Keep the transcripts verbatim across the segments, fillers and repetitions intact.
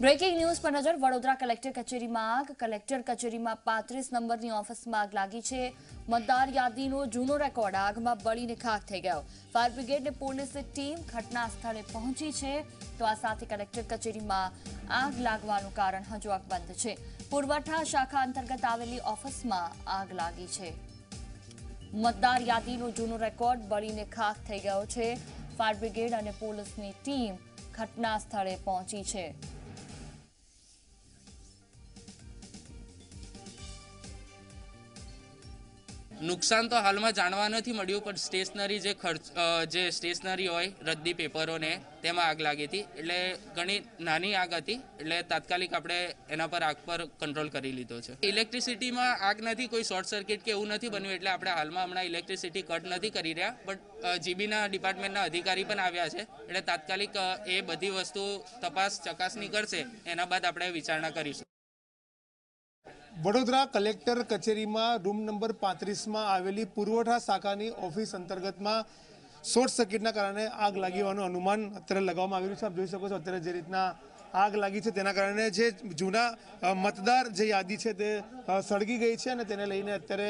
Breaking news पर नजर। Vadodara collector कचेरी में आग। कलेक्टर कचेरी में पैंतीस नंबर की ऑफिस में आग लागी है। मतदार यादी नो जूनो रेकॉर्ड आग में बळीने खाक थई गयो। फायर ब्रिगेड ने पुलिस टीम घटना स्थले पहुंची है। तो आ साथे कलेक्टर कचेरी में आग लागवानुं कारण हजू अकबंध है। पुरवठा शाखा अंतर्गत आवेली ऑफिस में आग लागी है। मतदार यादी नो जूनो रेकॉर्ड बळीने खाक थई गयो है। फायर ब्रिगेड और पुलिस की टीम घटना स्थले पहुंची है। नुकसान तो हाल में जाणवा नथी मळ्युं, पण स्टेशनरी जे खर्च जे स्टेशनरी होय रद्दी पेपरो ने तेमां आग लागी थी। एटले घणी नानी आग हती, एटले तात्कालिक आपणे एना पर आग पर कंट्रोल करी लीधो छे। इलेक्ट्रिसिटी में आग नथी, कोई शॉर्ट सर्किट के एवुं नथी बन्युं, एटले आपणे हाल में हमणां इलेक्ट्रिसिटी कट नथी करी रह्या, पण जीबीना डिपार्टमेंटना अधिकारी पण आव्या छे, एटले तात्कालिक ए बधी वस्तु तपास चकासणी करशे, एना बाद आपणे विचारणा करीशुं। वडोदरा कलेक्टर कचेरी में रूम नंबर पैंतीस में आवेली पुरवठा शाखा की ऑफिस अंतर्गत में शॉर्ट सर्किटना कारण आग लगी होवानुं अनुमान अत्यारे लगाववामां आवी रह्युं छे। आप जोई शको छो अत्यारे जे रीतना आग लगी है तेना कारणे जे जूना मतदार जे यादी है ते सळगी गई है। तेने लईने अत्यारे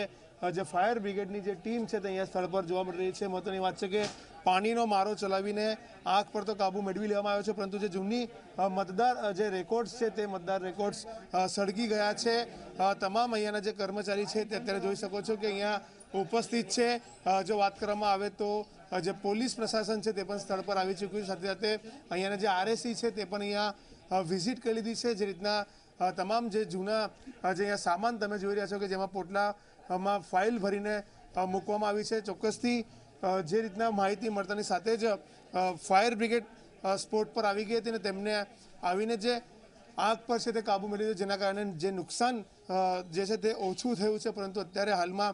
जे फायर ब्रिगेडनी जे टीम है अहींया स्थल पर जोवा मळी रही है। महत्वनी वात छे के पानीनो मारो चलावीने आग पर तो काबू मेळवी लेवामां आव्यो छे, परंतु जे जूनी मतदार जे रेकॉर्ड्स है ते मतदार रेकॉर्ड्स सळगी गया है। तमाम अहींयाना जे कर्मचारी है ते अत्यारे जोई शको छो के अहींया उपस्थित है। जो बात करवामां आवे तो जे पोलीस प्रशासन है ते पण स्थळ पर आवी चूक्युं छे, साथे साथे अहींयाना जे आरएसी है ते पण अहींया विजिट करी लीधी है। जे रीतना तमाम जे जूना जे अहींया सामान तमे जोई रह्या छो के जेमां पोटलामां फाइल भरीने मूकवामां आवी छे। चोक्कसथी जे रीतना माहिती मळतानी साथे ज फायर ब्रिगेड स्पोर्ट पर आवी गई थी। तेमने आवीने जे आग पर से काबू मेळव्यो, जेना कारणे जे नुकसान जे छे ते ओछुं थयुं छे, परंतु अत्यारे हालमां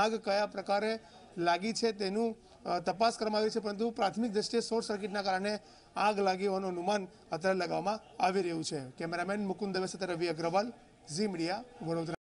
आग कया प्रकारे लागी छे तेनुं तपास करवामां आवी छे, परंतु प्राथमिक दृष्टिए शॉर्ट सर्किटना कारणे आग लागी होवानुं अनुमान अत्यारे लगाववामां आवी रह्युं छे। केमेरामेन मुकुंद दवे साथे रवि अग्रवाल, झी मीडिया, वडोदरा।